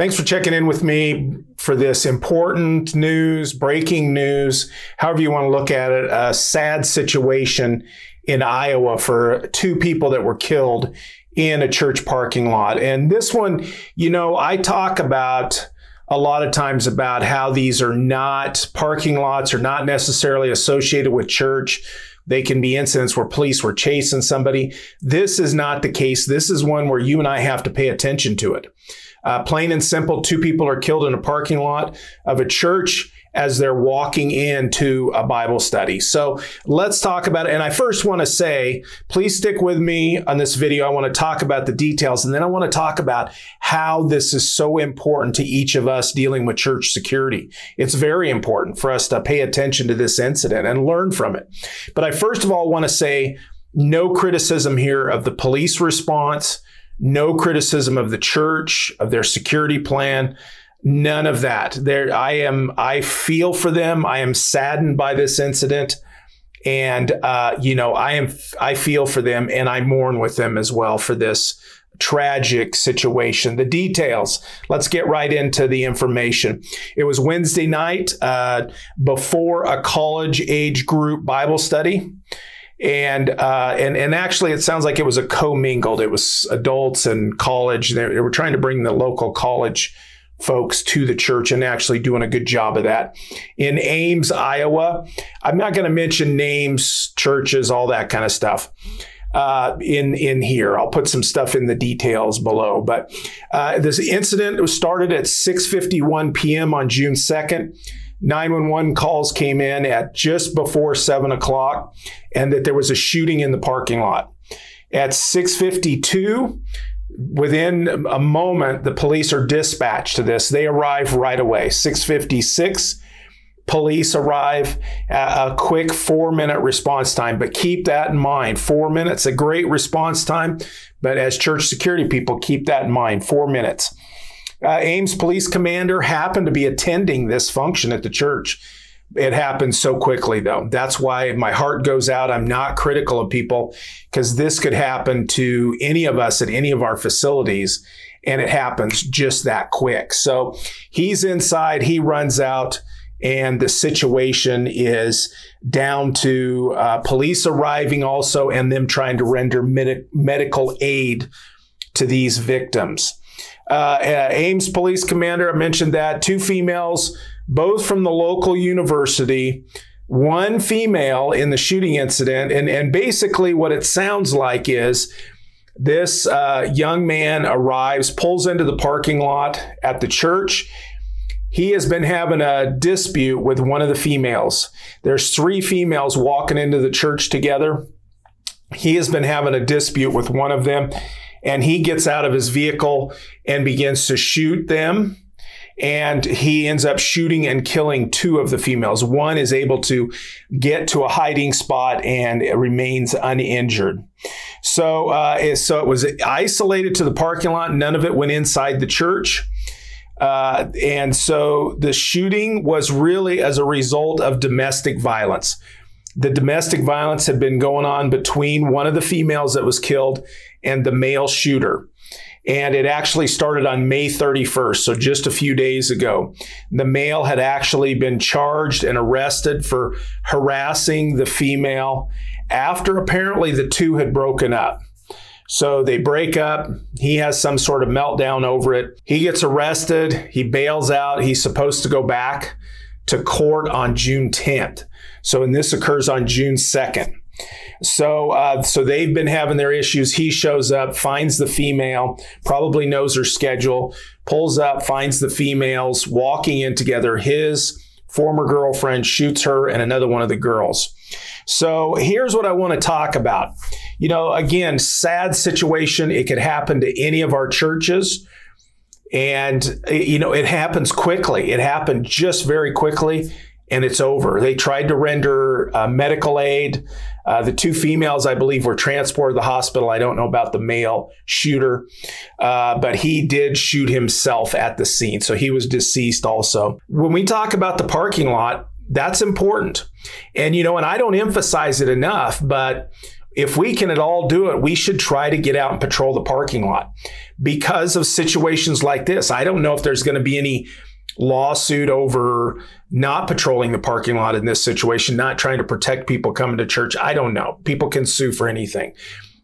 Thanks for checking in with me for this important news, breaking news, however you want to look at it, a sad situation in Iowa for two people that were killed in a church parking lot. And this one, you know, I talk about a lot of times about how these are not parking lots, are not necessarily associated with church. They can be incidents where police were chasing somebody. This is not the case. This is one where you and I have to pay attention to it. Plain and simple, two people are killed in a parking lot of a church as they're walking into a Bible study. So let's talk about it. And I first want to say, please stick with me on this video. I want to talk about the details, and then I want to talk about how this is so important to each of us dealing with church security. It's very important for us to pay attention to this incident and learn from it. But I first of all want to say, no criticism here of the police response, no criticism of the church, of their security plan. None of that. I feel for them. I am saddened by this incident, and you know, I feel for them, and I mourn with them as well for this tragic situation. The details. Let's get right into the information. It was Wednesday night before a college age group Bible study. And actually, it sounds like it was a co-mingled. It was adults and college. They were trying to bring the local college folks to the church, and actually doing a good job of that. In Ames, Iowa, I'm not going to mention names, churches, all that kind of stuff in here. I'll put some stuff in the details below. But this incident was started at 6:51 p.m. on June 2nd. 911 calls came in at just before 7 o'clock, and that there was a shooting in the parking lot. At 6:52, within a moment, the police are dispatched to this. They arrive right away. 6:56, police arrive at a quick 4-minute response time. But keep that in mind. 4 minutes, a great response time. But as church security people, keep that in mind. 4 minutes. Ames police commander happened to be attending this function at the church. It happened so quickly, though. That's why my heart goes out. I'm not critical of people, because this could happen to any of us at any of our facilities, and it happens just that quick. So he's inside, he runs out, and the situation is down to police arriving also, and them trying to render medical aid to these victims. Ames police commander, I mentioned that, two females, both from the local university, one female in the shooting incident. And basically what it sounds like is this young man arrives, pulls into the parking lot at the church. He has been having a dispute with one of the females. There's three females walking into the church together. He has been having a dispute with one of them, and he gets out of his vehicle and begins to shoot them. And he ends up shooting and killing two of the females. One is able to get to a hiding spot and remains uninjured. So, so it was isolated to the parking lot. None of it went inside the church. And so the shooting was really as a result of domestic violence. The domestic violence had been going on between one of the females that was killed and the male shooter. And it actually started on May 31st, so just a few days ago. The male had actually been charged and arrested for harassing the female after apparently the two had broken up. So they break up. He has some sort of meltdown over it. He gets arrested. He bails out. He's supposed to go back to court on June 10th. So, and this occurs on June 2nd. So, so they've been having their issues. He shows up, finds the female, probably knows her schedule, pulls up, finds the females walking in together. His former girlfriend shoots her and another one of the girls. So here's what I want to talk about. You know, again, sad situation. It could happen to any of our churches. And, you know, it happens quickly. It happened just very quickly. And it's over. They tried to render medical aid. The two females, I believe, were transported to the hospital. I don't know about the male shooter, but he did shoot himself at the scene. So he was deceased also. When we talk about the parking lot, that's important. And, you know, and I don't emphasize it enough, but If we can at all do it, we should try to get out and patrol the parking lot because of situations like this. I don't know if there's going to be any lawsuit over not patrolling the parking lot in this situation, not trying to protect people coming to church. I don't know. People can sue for anything.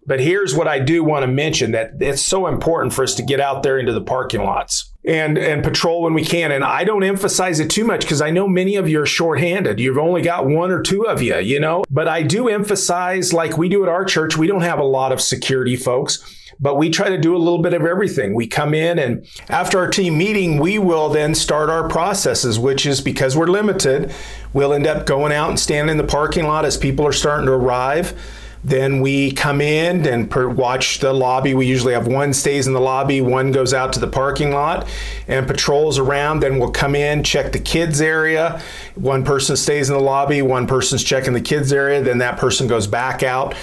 But here's what I do want to mention, that it's so important for us to get out there into the parking lots and patrol when we can. And I don't emphasize it too much because I know many of you are shorthanded. You've only got one or two of you, you know, but I do emphasize, like we do at our church, we don't have a lot of security folks, but we try to do a little bit of everything. We come in, and after our team meeting, we will then start our processes, which is, because we're limited, we'll end up going out and standing in the parking lot as people are starting to arrive. Then we come in and watch the lobby. We usually have one stays in the lobby, one goes out to the parking lot and patrols around. Then we'll come in, check the kids area. One person stays in the lobby, one person's checking the kids area. Then that person goes back out,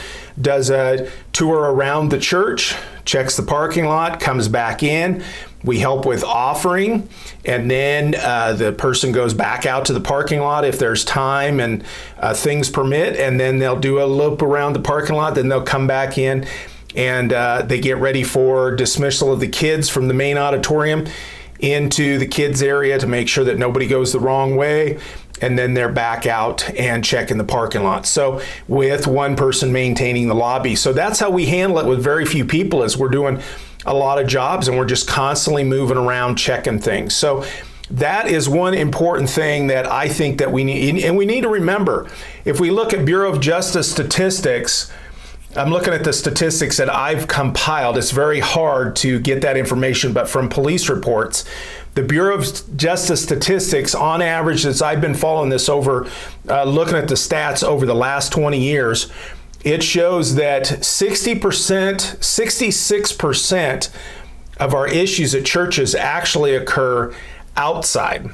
does a tour around the church, checks the parking lot, comes back in. We help with offering, and then the person goes back out to the parking lot if there's time and things permit, and then they'll do a loop around the parking lot, then they'll come back in, and they get ready for dismissal of the kids from the main auditorium into the kids area to make sure that nobody goes the wrong way, and then they're back out and checking the parking lot. So with one person maintaining the lobby. So that's how we handle it with very few people, as we're doing a lot of jobs and we're just constantly moving around checking things. So that is one important thing that I think that we need, and we need to remember. If we look at Bureau of Justice statistics, I'm looking at the statistics that I've compiled. It's very hard to get that information, but from police reports, the Bureau of Justice statistics, on average, as I've been following this over, looking at the stats over the last 20 years, it shows that 66% of our issues at churches actually occur outside.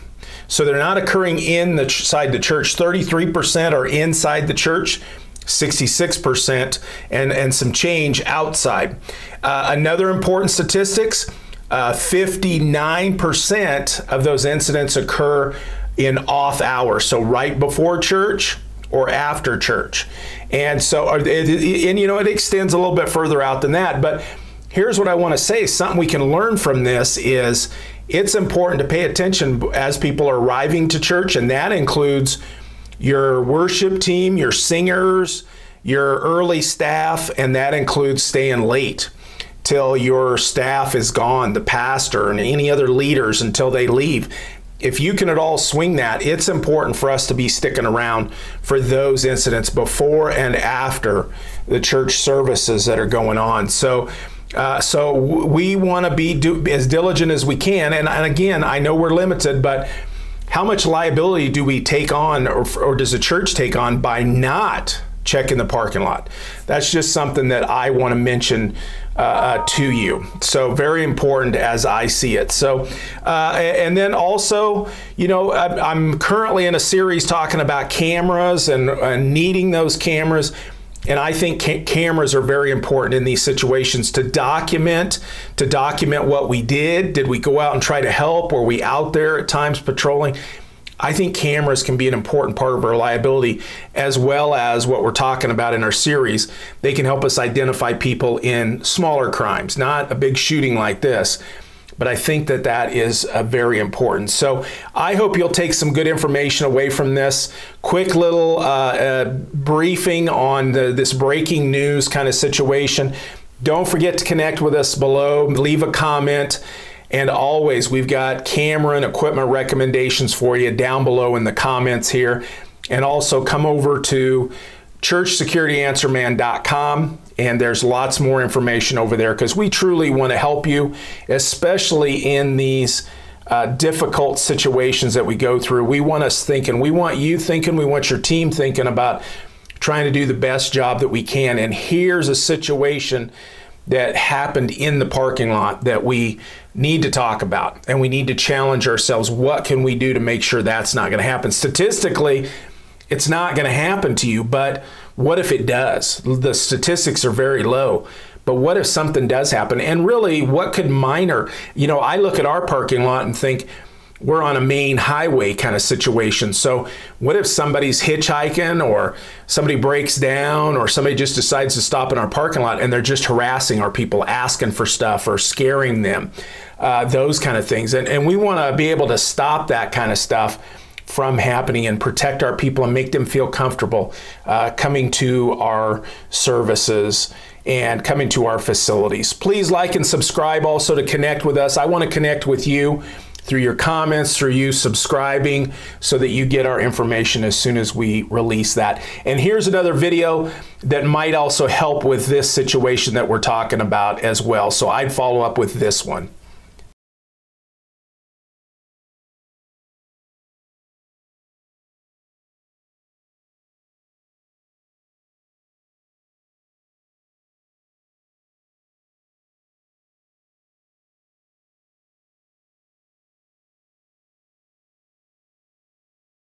So they're not occurring inside the church. 33% are inside the church, 66% and some change outside. Another important statistics, 59% of those incidents occur in off hours, so right before church or after church. And so, and you know, it extends a little bit further out than that. But here's what I want to say, something we can learn from this is it's important to pay attention as people are arriving to church, and that includes your worship team, your singers, your early staff, and that includes staying late till your staff is gone, the pastor and any other leaders until they leave. If you can at all swing that, it's important for us to be sticking around for those incidents before and after the church services that are going on. So we want to be as diligent as we can. And again, I know we're limited, but how much liability do we take on, or does the church take on, by not checking the parking lot? That's just something that I want to mention to you. So very important as I see it. So, and then also, you know, I'm currently in a series talking about cameras and needing those cameras. And I think cameras are very important in these situations to document what we did. Did we go out and try to help? Were we out there at times patrolling? I think cameras can be an important part of our liability, as well as what we're talking about in our series. They can help us identify people in smaller crimes, not a big shooting like this. But I think that that is very important. So I hope you'll take some good information away from this quick little briefing on this breaking news kind of situation. Don't forget to connect with us below, leave a comment. And always, we've got camera and equipment recommendations for you down below in the comments here. And also come over to churchsecurityAnswerMan.com, and there's lots more information over there, because we truly want to help you, especially in these difficult situations that we go through. We want us thinking, we want you thinking, we want your team thinking about trying to do the best job that we can. And here's a situation that happened in the parking lot that we need to talk about, and we need to challenge ourselves. What can we do to make sure that's not going to happen? Statistically, it's not going to happen to you, but what if it does? The statistics are very low, but what if something does happen? And really, what could minor, you know, I look at our parking lot and think, we're on a main highway kind of situation. So what if somebody's hitchhiking, or somebody breaks down, or somebody just decides to stop in our parking lot and they're just harassing our people, asking for stuff or scaring them, those kind of things. And we want to be able to stop that kind of stuff from happening and protect our people and make them feel comfortable coming to our services and coming to our facilities. Please like and subscribe also to connect with us. I want to connect with you through your comments, through you subscribing, so that you get our information as soon as we release that. And here's another video that might also help with this situation that we're talking about as well. So I'd follow up with this one.